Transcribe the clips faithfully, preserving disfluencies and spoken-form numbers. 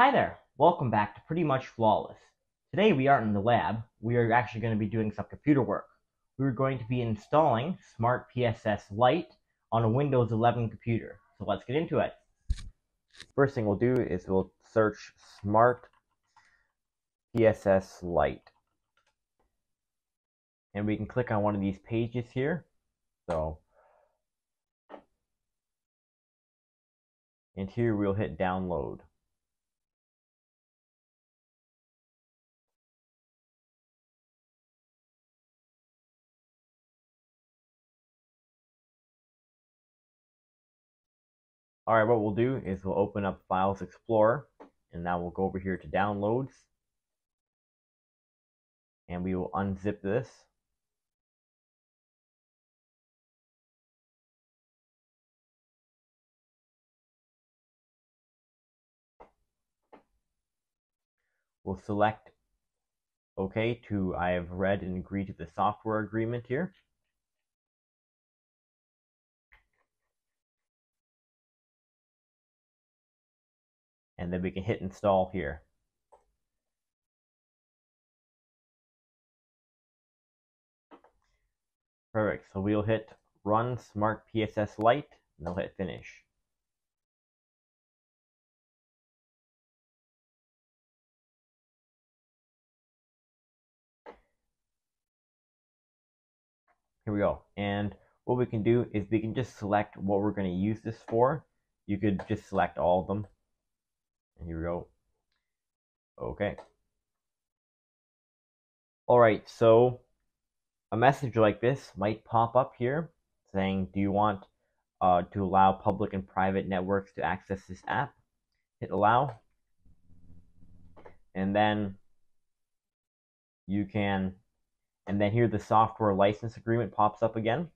Hi there, welcome back to Pretty Much Flawless. Today we aren't in the lab, we are actually going to be doing some computer work. We're going to be installing SmartPSS Lite on a Windows eleven computer, so let's get into it. First thing we'll do is we'll search SmartPSS Lite. And we can click on one of these pages here. So, and here we'll hit download. Alright, what we'll do is we'll open up Files Explorer, and now we'll go over here to Downloads, and we will unzip this. We'll select OK to I have read and agreed to the software agreement here. And then we can hit install here. Perfect, so we'll hit Run SmartPSS Lite, and I'll hit Finish. Here we go, and what we can do is we can just select what we're going to use this for. You could just select all of them. Here we go. Okay. Alright, so a message like this might pop up here saying, do you want uh, to allow public and private networks to access this app? Hit allow. And then you can, and then here the software license agreement pops up again.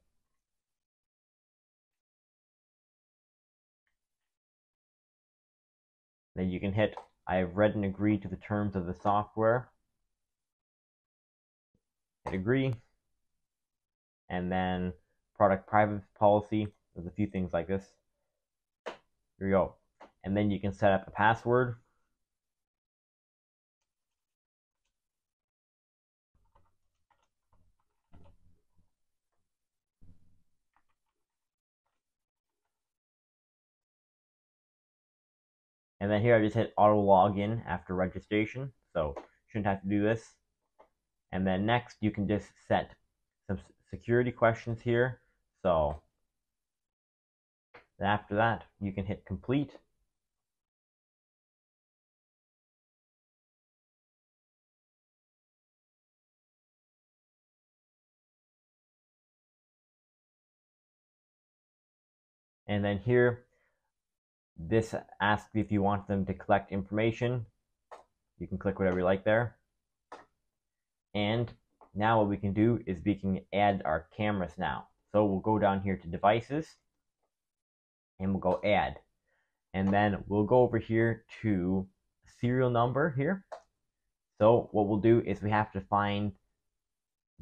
Then you can hit, I have read and agreed to the terms of the software. Hit agree. And then product privacy policy. There's a few things like this. Here we go. And then you can set up a password. And then here I just hit auto login after registration, so shouldn't have to do this. And then next you can just set some security questions here. So after that you can hit complete. And then here this asks if you want them to collect information. You can click whatever you like there. And now what we can do is we can add our cameras now. So we'll go down here to devices and we'll go add. And then we'll go over here to serial number here. So what we'll do is we have to find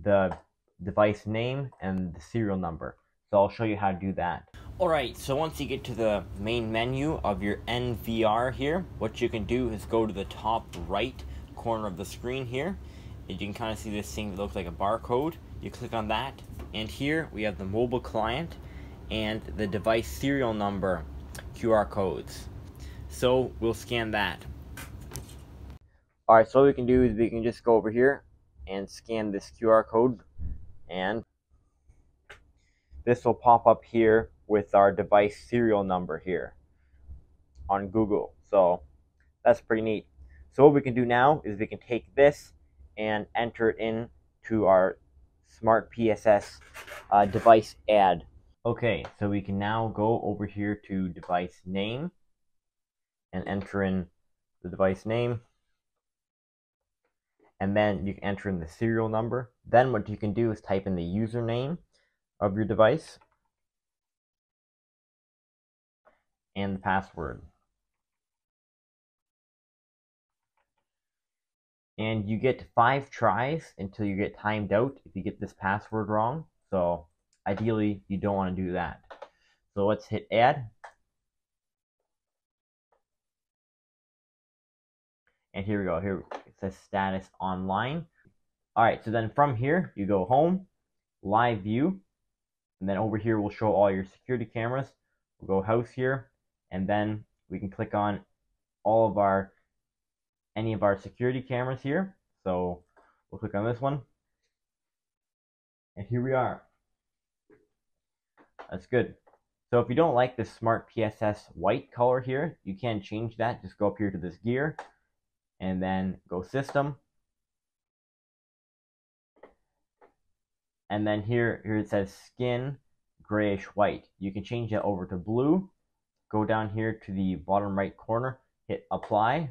the device name and the serial number. So I'll show you how to do that. Alright, so once you get to the main menu of your N V R here, what you can do is go to the top right corner of the screen here, and you can kind of see this thing that looks like a barcode. You click on that, and here we have the mobile client and the device serial number Q R codes. So we'll scan that. Alright, so what we can do is we can just go over here and scan this Q R code, and this will pop up here with our device serial number here on Google. So that's pretty neat. So what we can do now is we can take this and enter it in to our SmartPSS uh, device add. Okay, so we can now go over here to device name and enter in the device name, and then you can enter in the serial number. Then what you can do is type in the username of your device and the password, and you get five tries until you get timed out if you get this password wrong. So ideally you don't want to do that. So let's hit add, And here we go. Here it says status online. All right. So then from here, you go home, live view. And then over here, we'll show all your security cameras. We'll go house here. And then we can click on all of our, any of our security cameras here. So we'll click on this one. And here we are. That's good. So if you don't like this SmartPSS white color here, you can change that. Just go up here to this gear and then go system. And then here, here it says skin grayish white. You can change that over to blue. Go down here to the bottom right corner, hit apply,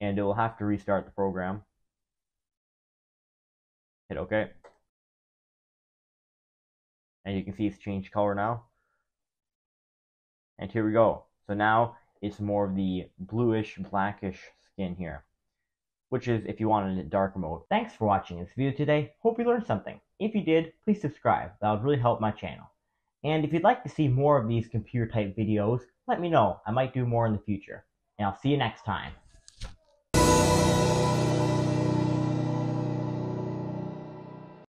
and it will have to restart the program. Hit OK. And you can see it's changed color now. And here we go. So now it's more of the bluish, blackish skin here, which is if you wanted it dark mode. Thanks for watching this video today. Hope you learned something. If you did, please subscribe. That would really help my channel. And if you'd like to see more of these computer type videos, let me know. I might do more in the future. And I'll see you next time.